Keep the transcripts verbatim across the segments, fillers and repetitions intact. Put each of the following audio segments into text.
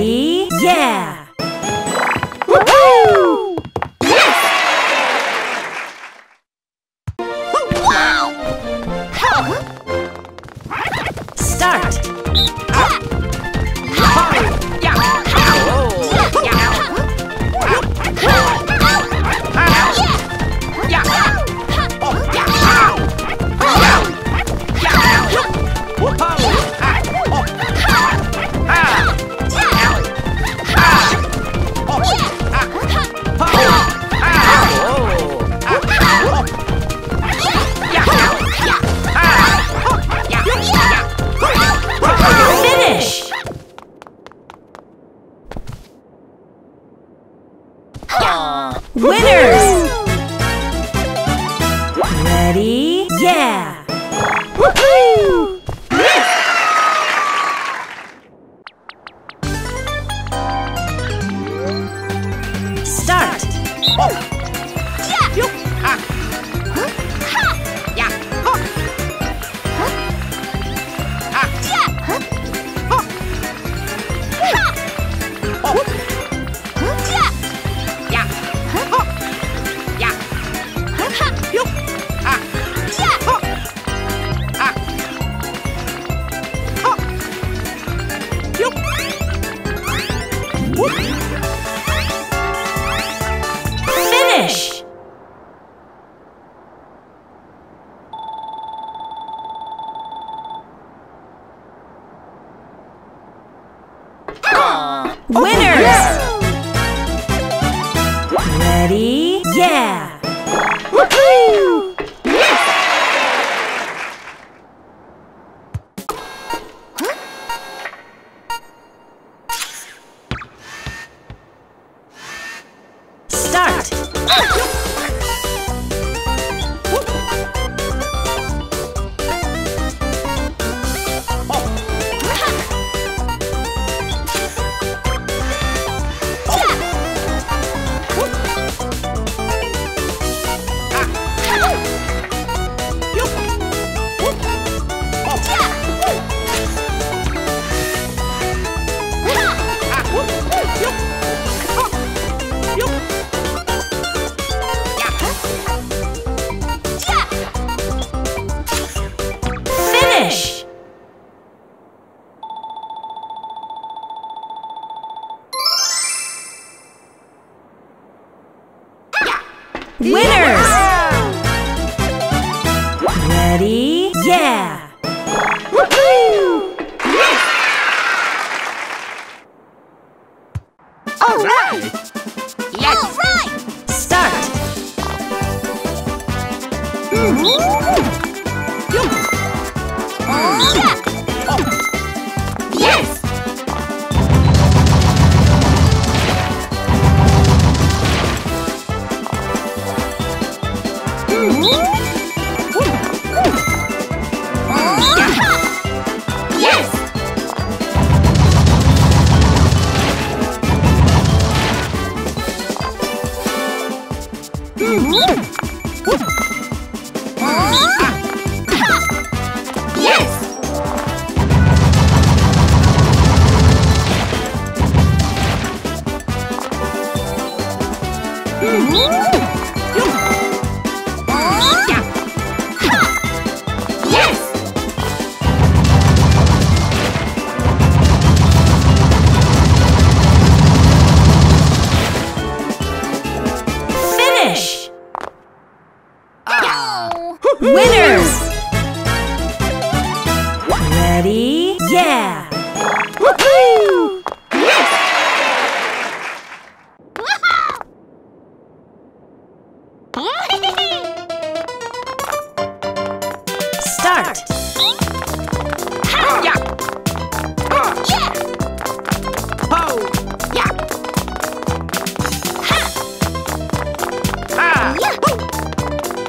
Ready? Yeah! Woohoo! Yes! Wow! Start! Winners! Ready? Yeah! Woohoo! Yes! Start! Oh. Yeah. Yup. Ah. Huh? Ha. Yeah. Huh. Huh. Ah. Yeah. Huh. Huh. Ha. Oh. Whoop. Finish! Winners! Yeah. Ready? Yeah! Woohoo! Start! Winners! Ready? Yeah! Woohoo! Yes! All right! Yes! All right! Start! Mm-hmm. Yes! Winners! Ready? Yeah! Woohoo! Yes! Start! Yeah! Yeah! Ho! Yeah! Ha! Ah! Yahoo! Oh!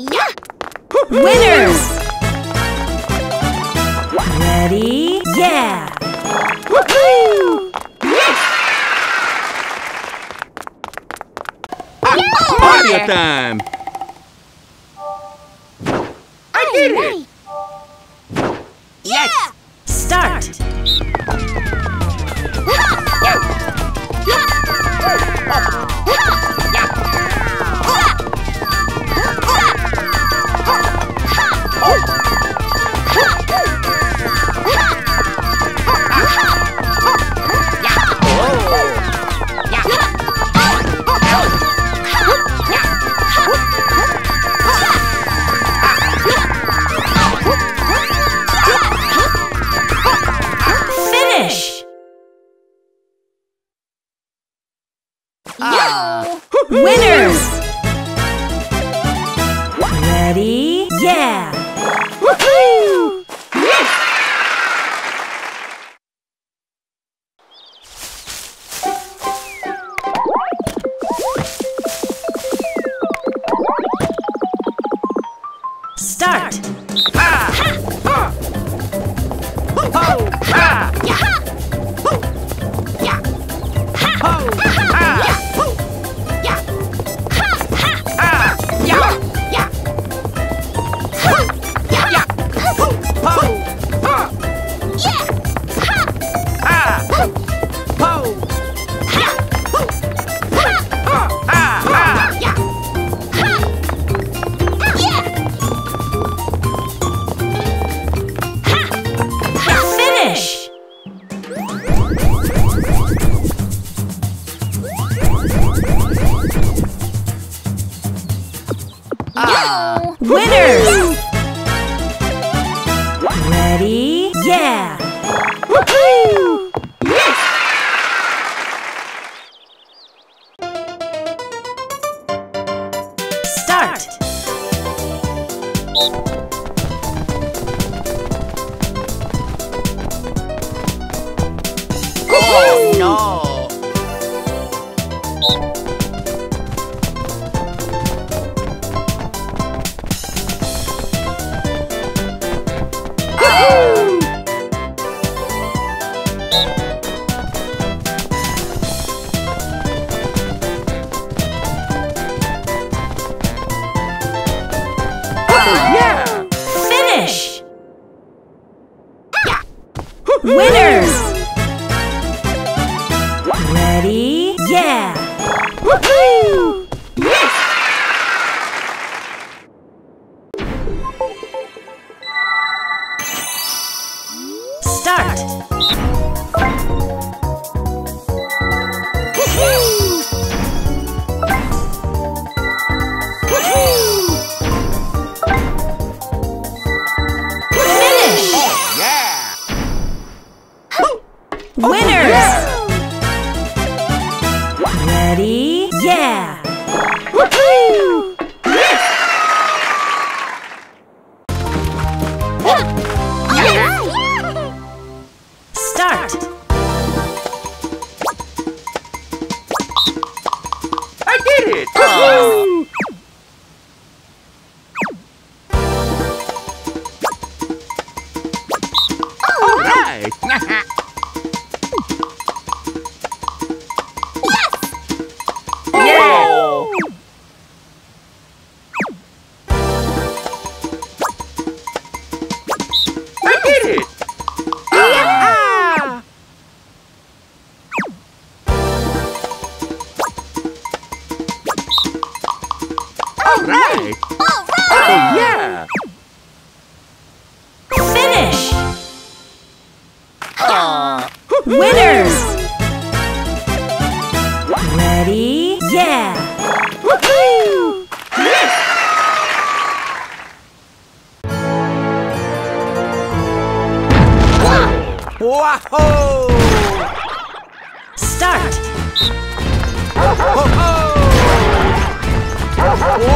Yeah! Winners! Ready? Yeah! Woohoo! Yes! Yeah! Mario time! I did it! Yes! Yeah! Start! Yahoo!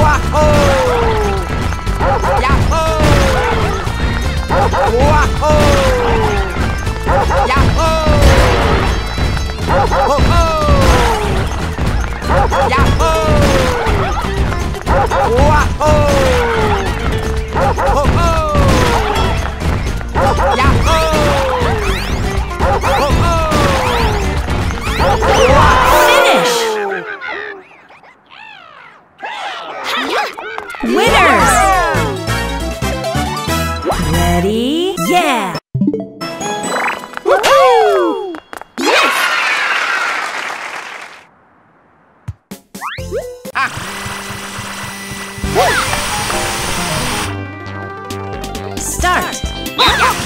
Wahoo! winners! Ready? Yeah! Woohoo! Yes! Ah! Woo! Start! Finish!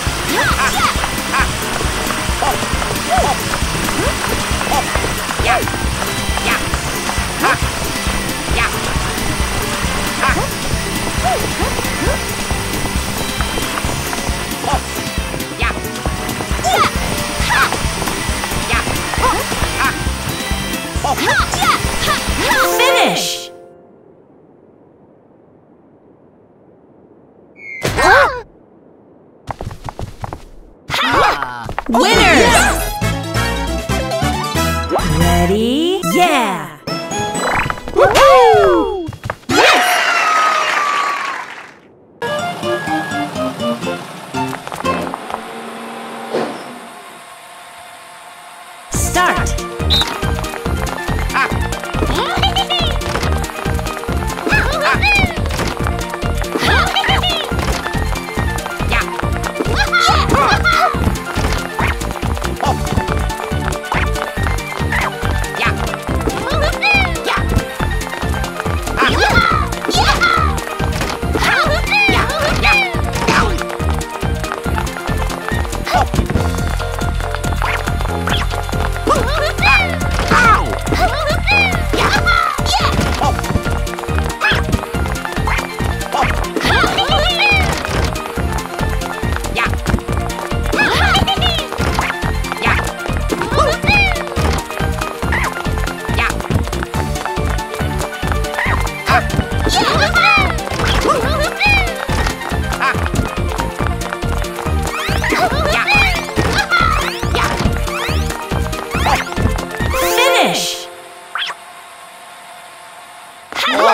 Winners! Ready? Yeah! Woohoo!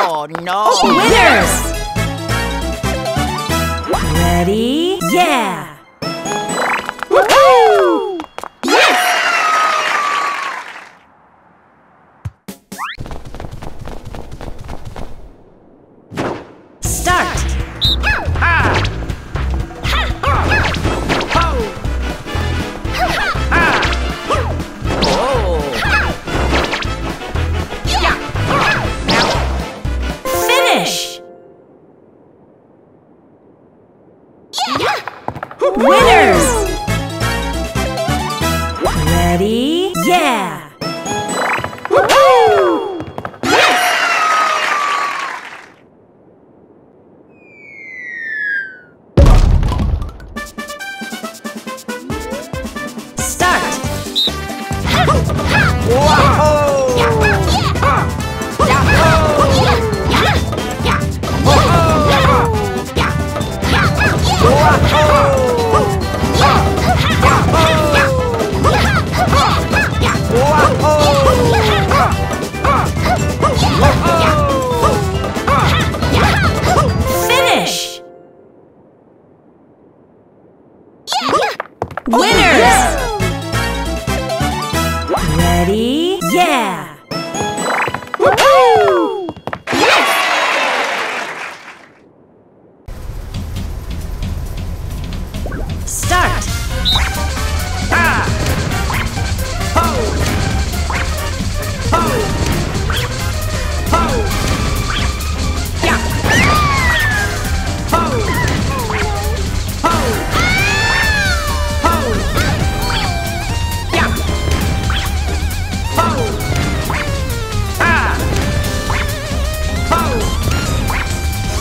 Oh no! Winners! Ready? Yeah! Woohoo! Yes! Start! Winners! Ready? Yeah! Woohoo! Yes! Start! Whoa! Ready? Yeah! Woohoo! Yes! Start! Ah! Ho! Ho! Ho! Yeah! Ho! Ho! Winners!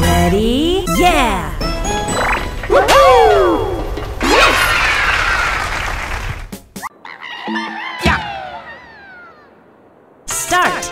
Ready? Yeah! Woohoo! Yes! Yeah! Start! Yeah!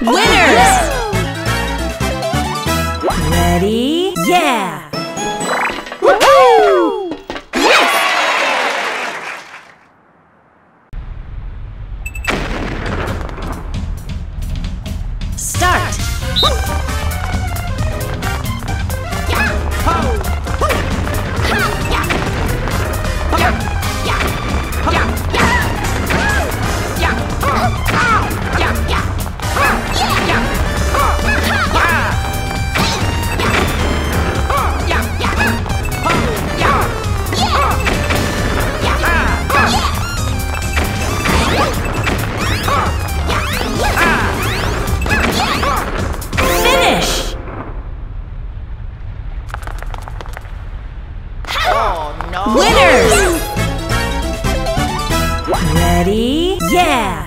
Winners! Ready? Yeah!